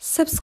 Subscribe.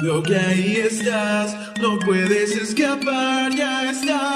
Veo que ahí estás, no puedes escapar, ya estás.